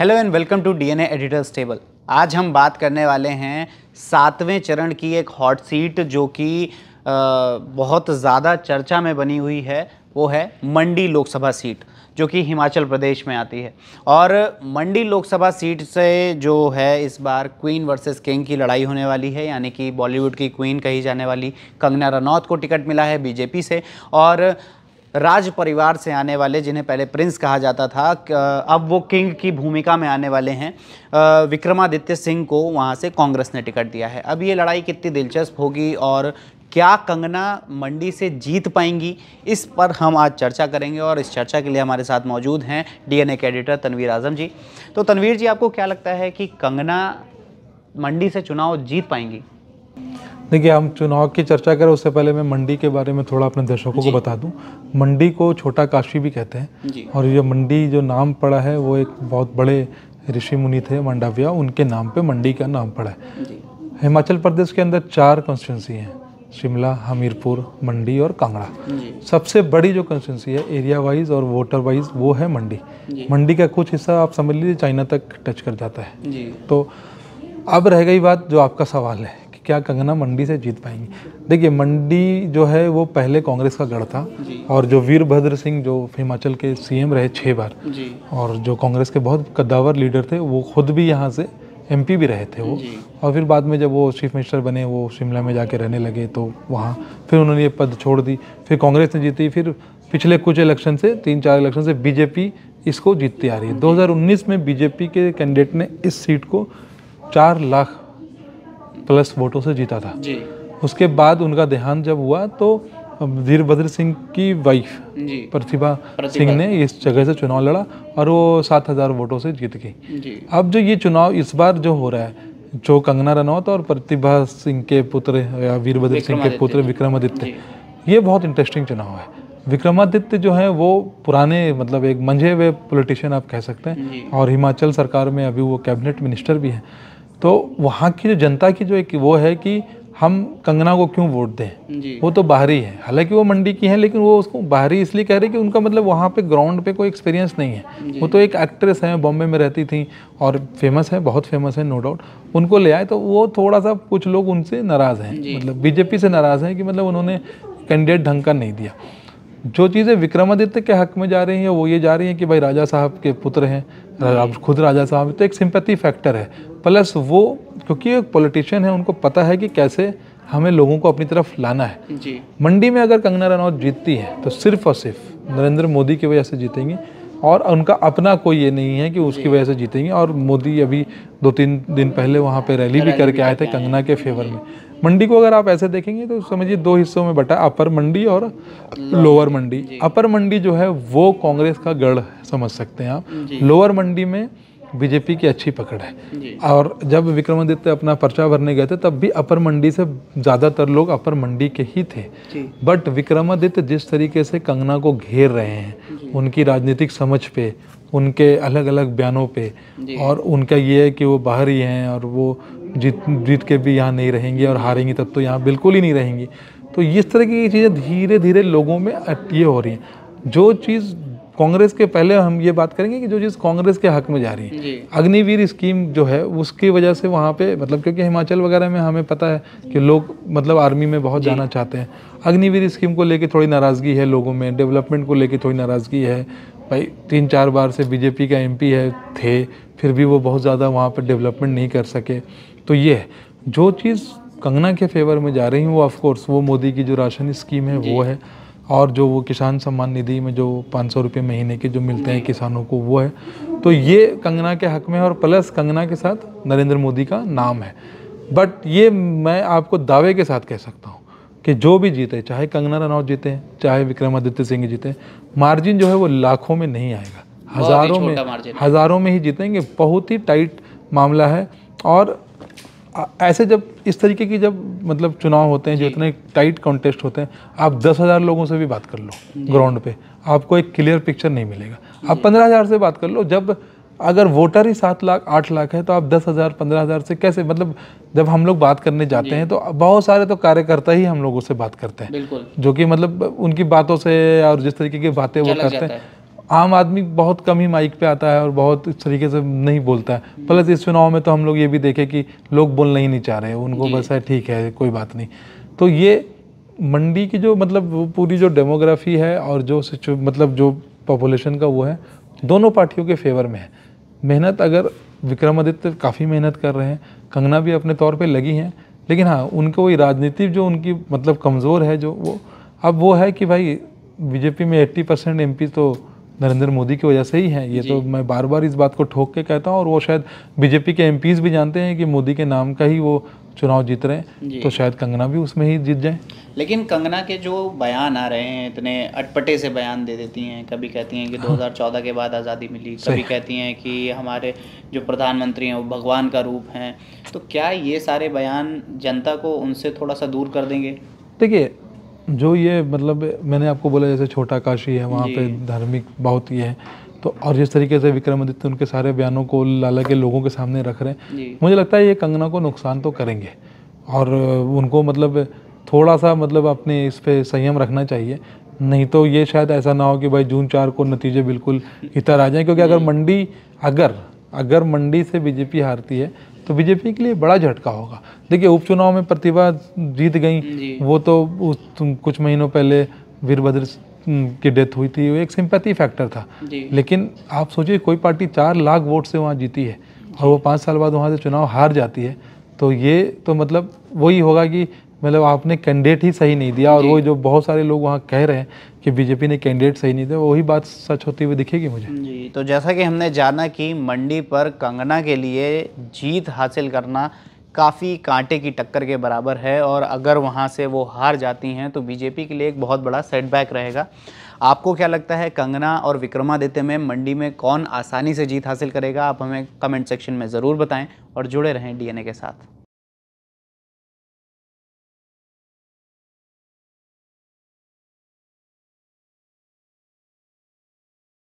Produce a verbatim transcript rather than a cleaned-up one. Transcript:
Hello and welcome to DNA editors table. आज हम बात करने वाले हैं सातवें चरण की एक हॉट सीट जो कि बहुत ज़्यादा चर्चा में बनी हुई है, वो है मंडी लोकसभा सीट जो कि हिमाचल प्रदेश में आती है। और मंडी लोकसभा सीट से जो है इस बार क्वीन वर्सेस किंग की लड़ाई होने वाली है, यानी कि बॉलीवुड की क्वीन कही जाने वाली कंगना रनौत को टिकट मिला है बीजेपी से, और राज परिवार से आने वाले, जिन्हें पहले प्रिंस कहा जाता था, अब वो किंग की भूमिका में आने वाले हैं। विक्रमादित्य सिंह को वहाँ से कांग्रेस ने टिकट दिया है। अब ये लड़ाई कितनी दिलचस्प होगी और क्या कंगना मंडी से जीत पाएंगी, इस पर हम आज चर्चा करेंगे। और इस चर्चा के लिए हमारे साथ मौजूद हैं डीएनए के एडिटर तनवीर आजम जी। तो तनवीर जी, आपको क्या लगता है कि कंगना मंडी से चुनाव जीत पाएंगी? देखिए, हम चुनाव की चर्चा करें उससे पहले मैं मंडी के बारे में थोड़ा अपने दर्शकों को बता दूं। मंडी को छोटा काशी भी कहते हैं, और ये मंडी जो नाम पड़ा है वो एक बहुत बड़े ऋषि मुनि थे मांडविया, उनके नाम पे मंडी का नाम पड़ा है। हिमाचल प्रदेश के अंदर चार कॉन्स्टिट्यूंसी हैं, शिमला, हमीरपुर, मंडी और कांगड़ा। सबसे बड़ी जो कंस्टिट्यूंसी है एरिया वाइज और वोटर वाइज वो है मंडी। मंडी का कुछ हिस्सा आप समझ लीजिए चाइना तक टच कर जाता है। तो अब रह गई बात जो आपका सवाल है, क्या कंगना मंडी से जीत पाएंगी। देखिए, मंडी जो है वो पहले कांग्रेस का गढ़ था, और जो वीरभद्र सिंह जो हिमाचल के सीएम रहे छः बार और जो कांग्रेस के बहुत कद्दावर लीडर थे, वो खुद भी यहाँ से एमपी भी रहे थे वो, और फिर बाद में जब वो चीफ मिनिस्टर बने वो शिमला में जाके रहने लगे, तो वहाँ फिर उन्होंने ये पद छोड़ दी, फिर कांग्रेस ने जीती। फिर पिछले कुछ इलेक्शन से, तीन चार इलेक्शन से बीजेपी इसको जीतती आ रही है। दो हज़ार उन्नीस में बीजेपी के कैंडिडेट ने इस सीट को चार लाख प्लस वोटों से जीता था जी। उसके बाद उनका देहांत जब हुआ तो वीरभद्र सिंह की वाइफ प्रतिभा सिंह ने इस जगह से चुनाव लड़ा और वो सात हज़ार वोटों से जीत गई। अब जो ये चुनाव इस बार जो हो रहा है, जो कंगना रनौत और प्रतिभा सिंह के पुत्र या वीरभद्र सिंह के पुत्र विक्रमादित्य, ये बहुत इंटरेस्टिंग चुनाव है। विक्रमादित्य जो है वो पुराने, मतलब एक मंझे हुए पॉलिटिशियन आप कह सकते हैं, और हिमाचल सरकार में अभी वो कैबिनेट मिनिस्टर भी हैं। तो वहाँ की जो जनता की जो एक वो है कि हम कंगना को क्यों वोट दें, वो तो बाहरी है। हालांकि वो मंडी की है, लेकिन वो उसको बाहरी इसलिए कह रहे कि उनका मतलब वहाँ पे ग्राउंड पे कोई एक्सपीरियंस नहीं है। वो तो एक एक्ट्रेस हैं, बॉम्बे में रहती थी और फेमस है, बहुत फेमस है, नो डाउट। उनको ले आए तो वो थोड़ा सा, कुछ लोग उनसे नाराज़ हैं, मतलब बीजेपी से नाराज़ हैं कि मतलब उन्होंने कैंडिडेट ढंग का नहीं दिया। जो चीज़ें विक्रमादित्य के हक में जा रही हैं वो ये जा रही हैं कि भाई राजा साहब के पुत्र हैं, आप खुद राजा साहब, तो एक सिंपैथी फैक्टर है। प्लस वो क्योंकि एक पॉलिटिशियन है, उनको पता है कि कैसे हमें लोगों को अपनी तरफ लाना है जी। मंडी में अगर कंगना रनौत जीतती है तो सिर्फ और सिर्फ नरेंद्र मोदी की वजह से जीतेंगी, और उनका अपना कोई ये नहीं है कि उसकी वजह से जीतेंगी। और मोदी अभी दो तीन दिन पहले वहाँ पे रैली भी करके आए थे कंगना के फेवर में। मंडी को अगर आप ऐसे देखेंगे तो समझिए दो हिस्सों में बटा, अपर मंडी और लोअर मंडी। अपर मंडी जो है वो कांग्रेस का गढ़ समझ सकते हैं आप, लोअर मंडी में बीजेपी की अच्छी पकड़ है। और जब विक्रमादित्य अपना पर्चा भरने गए थे तब भी अपर मंडी से ज़्यादातर लोग अपर मंडी के ही थे। बट विक्रमादित्य जिस तरीके से कंगना को घेर रहे हैं, उनकी राजनीतिक समझ पे, उनके अलग अलग बयानों पे, और उनका ये है कि वो बाहरी हैं और वो जीत जीत के भी यहाँ नहीं रहेंगी, और हारेंगी तब तो यहाँ बिल्कुल ही नहीं रहेंगी। तो इस तरह की चीज़ें धीरे धीरे लोगों में ये हो रही हैं। जो चीज़ कांग्रेस के, पहले हम ये बात करेंगे कि जो चीज़ कांग्रेस के हक में जा रही है, अग्निवीर स्कीम जो है उसकी वजह से वहाँ पे, मतलब क्योंकि हिमाचल वगैरह में हमें पता है कि लोग मतलब आर्मी में बहुत जाना चाहते हैं। अग्निवीर स्कीम को लेके थोड़ी नाराज़गी है लोगों में, डेवलपमेंट को लेके थोड़ी नाराज़गी है। भाई तीन चार बार से बीजेपी का एम पी है थे, फिर भी वो बहुत ज़्यादा वहाँ पर डेवलपमेंट नहीं कर सके। तो ये है जो चीज़ कंगना के फेवर में जा रही है, वो ऑफकोर्स वो मोदी की जो राशन स्कीम है वो है, और जो वो किसान सम्मान निधि में जो पाँच सौ रुपये महीने के जो मिलते हैं किसानों को, वो है। तो ये कंगना के हक में है, और प्लस कंगना के साथ नरेंद्र मोदी का नाम है। बट ये मैं आपको दावे के साथ कह सकता हूँ कि जो भी जीते, चाहे कंगना रनौत जीते चाहे विक्रमादित्य सिंह जीते, मार्जिन जो है वो लाखों में नहीं आएगा, हज़ारों में हज़ारों में ही जीतेंगे। बहुत ही टाइट मामला है। और ऐसे जब इस तरीके की जब मतलब चुनाव होते हैं जो इतने टाइट कॉन्टेस्ट होते हैं, आप दस हज़ार लोगों से भी बात कर लो ग्राउंड पे, आपको एक क्लियर पिक्चर नहीं मिलेगा। आप पंद्रह हज़ार से बात कर लो, जब अगर वोटर ही सात लाख आठ लाख है तो आप दस हज़ार पंद्रह हज़ार से कैसे, मतलब जब हम लोग बात करने जाते हैं तो बहुत सारे तो कार्यकर्ता ही हम लोगों से बात करते हैं, जो कि मतलब उनकी बातों से और जिस तरीके की बातें वो करते हैं, आम आदमी बहुत कम ही माइक पे आता है और बहुत इस तरीके से नहीं बोलता है। प्लस इस चुनाव में तो हम लोग ये भी देखे कि लोग बोलना ही नहीं चाह रहे, उनको बस है ठीक है कोई बात नहीं। तो ये मंडी की जो मतलब पूरी जो डेमोग्राफी है और जो मतलब जो पॉपुलेशन का वो है, दोनों पार्टियों के फेवर में है। मेहनत अगर विक्रमादित्य काफ़ी मेहनत कर रहे हैं, कंगना भी अपने तौर पे लगी हैं, लेकिन हाँ उनको वही राजनीति जो उनकी मतलब कमज़ोर है, जो वो अब वो है कि भाई बीजेपी में अस्सी परसेंट एमपी तो नरेंद्र मोदी की वजह से ही है। ये तो मैं बार बार इस बात को ठोक के कहता हूँ और वो शायद बीजेपी के एमपीज़ भी जानते हैं कि मोदी के नाम का ही वो चुनाव जीत रहे हैं, तो शायद कंगना भी उसमें ही जीत जाए। लेकिन कंगना के जो बयान आ रहे हैं, इतने अटपटे से बयान दे देती हैं, कभी कहती हैं कि हाँ। दो हज़ार चौदह के बाद आज़ादी मिली, कभी कहती हैं कि हमारे जो प्रधानमंत्री हैं वो भगवान का रूप हैं, तो क्या ये सारे बयान जनता को उनसे थोड़ा सा दूर कर देंगे? देखिए जो ये मतलब मैंने आपको बोला जैसे छोटा काशी है, वहाँ पर धार्मिक बहुत ये है, तो और जिस तरीके से विक्रमादित्य उनके सारे बयानों को लाला के लोगों के सामने रख रहे हैं, मुझे लगता है ये कंगना को नुकसान तो करेंगे और उनको मतलब थोड़ा सा मतलब अपने इस पे संयम रखना चाहिए। नहीं तो ये शायद ऐसा ना हो कि भाई जून चार को नतीजे बिल्कुल इतर आ जाएं, क्योंकि अगर मंडी अगर अगर मंडी से बीजेपी हारती है तो बीजेपी के लिए बड़ा झटका होगा। देखिए उपचुनाव में प्रतिभा जीत गई, वो तो कुछ महीनों पहले वीरभद्र की डेथ हुई थी, वो एक सिंपैथी फैक्टर था, लेकिन आप सोचिए कोई पार्टी चार लाख वोट से वहाँ जीती है और वो पाँच साल बाद वहाँ से चुनाव हार जाती है, तो ये तो मतलब वही होगा कि मतलब आपने कैंडिडेट ही सही नहीं दिया। और वो जो बहुत सारे लोग वहाँ कह रहे हैं कि बीजेपी ने कैंडिडेट सही नहीं दिया, वही बात सच होती हुई दिखेगी मुझे। जी, तो जैसा कि हमने जाना कि मंडी पर कंगना के लिए जीत हासिल करना काफ़ी कांटे की टक्कर के बराबर है और अगर वहाँ से वो हार जाती हैं तो बीजेपी के लिए एक बहुत बड़ा सेटबैक रहेगा। आपको क्या लगता है कंगना और विक्रमादित्य में मंडी में कौन आसानी से जीत हासिल करेगा? आप हमें कमेंट सेक्शन में ज़रूर बताएं और जुड़े रहें डी एन ए के साथ।